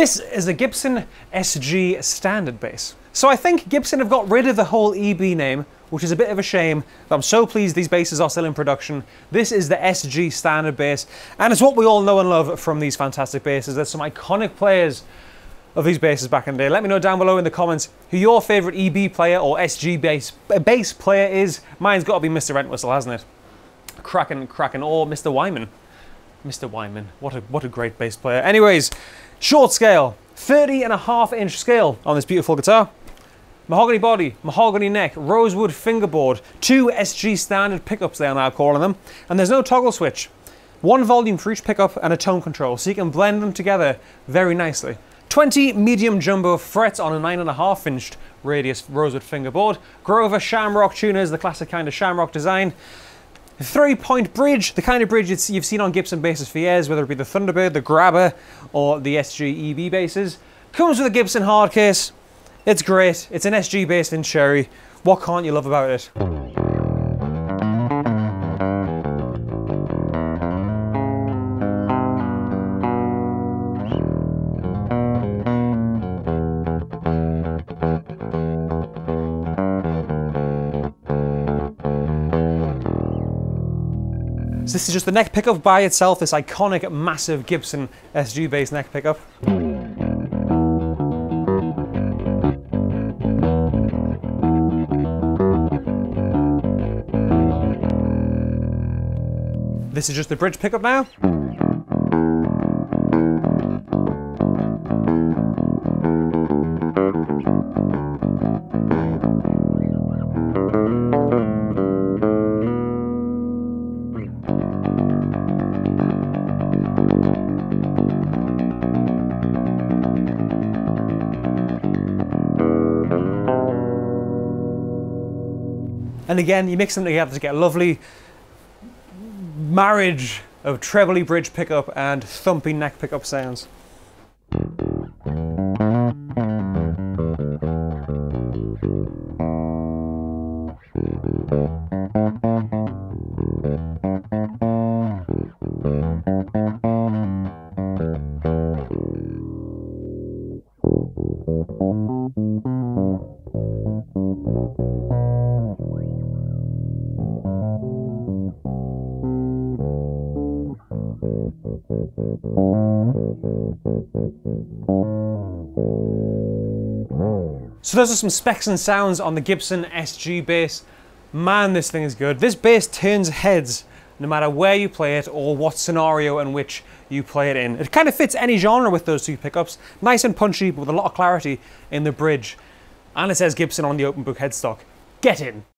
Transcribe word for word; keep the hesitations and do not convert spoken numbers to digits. This is a Gibson S G Standard Bass. So I think Gibson have got rid of the whole E B name, which is a bit of a shame. I'm so pleased these basses are still in production. This is the S G Standard Bass, and it's what we all know and love from these fantastic basses. There's some iconic players of these basses back in the day. Let me know down below in the comments who your favourite E B player or S G bass, bass player is. Mine's got to be Mister Entwistle, hasn't it? Cracking, cracking, or Mister Wyman. Mister Wyman, what a, what a great bass player. Anyways, short scale, thirty and a half inch scale on this beautiful guitar. Mahogany body, mahogany neck, rosewood fingerboard, two S G standard pickups they are now calling them, and there's no toggle switch. One volume for each pickup and a tone control, so you can blend them together very nicely. twenty medium jumbo frets on a nine and a half inch radius rosewood fingerboard. Grover Shamrock tuners, the classic kind of shamrock design. Three-point bridge, the kind of bridge you've seen on Gibson basses for years, whether it be the Thunderbird, the Grabber, or the S G E V basses. Comes with a Gibson hard case. It's great. It's an S G based in cherry. What can't you love about it? So this is just the neck pickup by itself, this iconic, massive Gibson S G based neck pickup. This is just the bridge pickup now. And again, you mix them together to get lovely marriage of trebly bridge pickup and thumpy neck pickup sounds. So those are some specs and sounds on the Gibson S G bass. Man, this thing is good. This bass turns heads no matter where you play it or what scenario in which you play it in. It kind of fits any genre with those two pickups. Nice and punchy, but with a lot of clarity in the bridge. And it says Gibson on the open book headstock. Get in!